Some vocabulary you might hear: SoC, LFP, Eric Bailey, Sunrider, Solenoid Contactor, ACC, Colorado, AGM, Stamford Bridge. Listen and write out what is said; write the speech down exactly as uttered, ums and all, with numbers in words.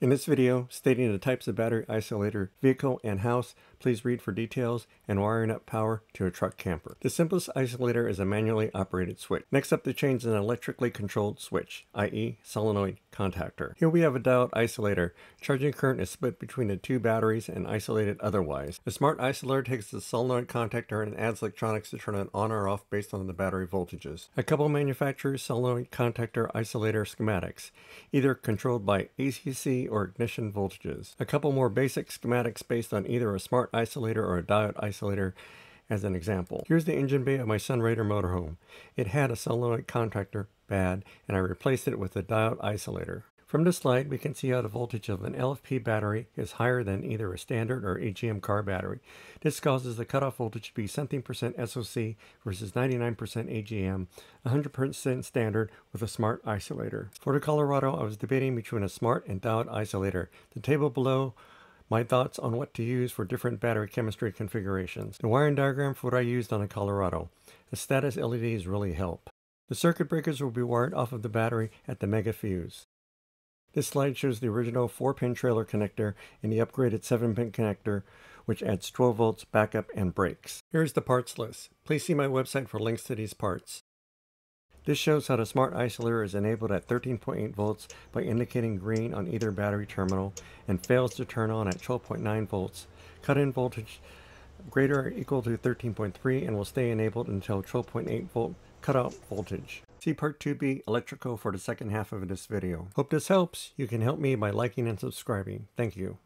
In this video, stating the types of battery isolator, vehicle and house, please read for details, and wiring up power to a truck camper. The simplest isolator is a manually operated switch. Next up to change an electrically controlled switch, that is solenoid contactor. Here we have a diode isolator. Charging current is split between the two batteries and isolated otherwise. The smart isolator takes the solenoid contactor and adds electronics to turn it on or off based on the battery voltages. A couple manufacturers solenoid contactor isolator schematics, either controlled by A C C or ignition voltages. A couple more basic schematics based on either a smart isolator or a diode isolator as an example. Here's the engine bay of my Sunrider motorhome. It had a solenoid contactor, bad, and I replaced it with a diode isolator. From this slide, we can see how the voltage of an L F P battery is higher than either a standard or A G M car battery. This causes the cutoff voltage to be something percent S O C versus ninety-nine percent A G M, one hundred percent standard with a smart isolator. For the Colorado, I was debating between a smart and diode isolator. The table below, my thoughts on what to use for different battery chemistry configurations. The wiring diagram for what I used on a Colorado. The status L E Ds really help. The circuit breakers will be wired off of the battery at the mega fuse. This slide shows the original four pin trailer connector and the upgraded seven pin connector, which adds twelve volts, backup, and brakes. Here's the parts list. Please see my website for links to these parts. This shows how the smart isolator is enabled at thirteen point eight volts by indicating green on either battery terminal and fails to turn on at twelve point nine volts. Cut-in voltage greater or equal to thirteen point three and will stay enabled until twelve point eight volt cutoff voltage. See part two B electrical for the second half of this video. Hope this helps. You can help me by liking and subscribing. Thank you.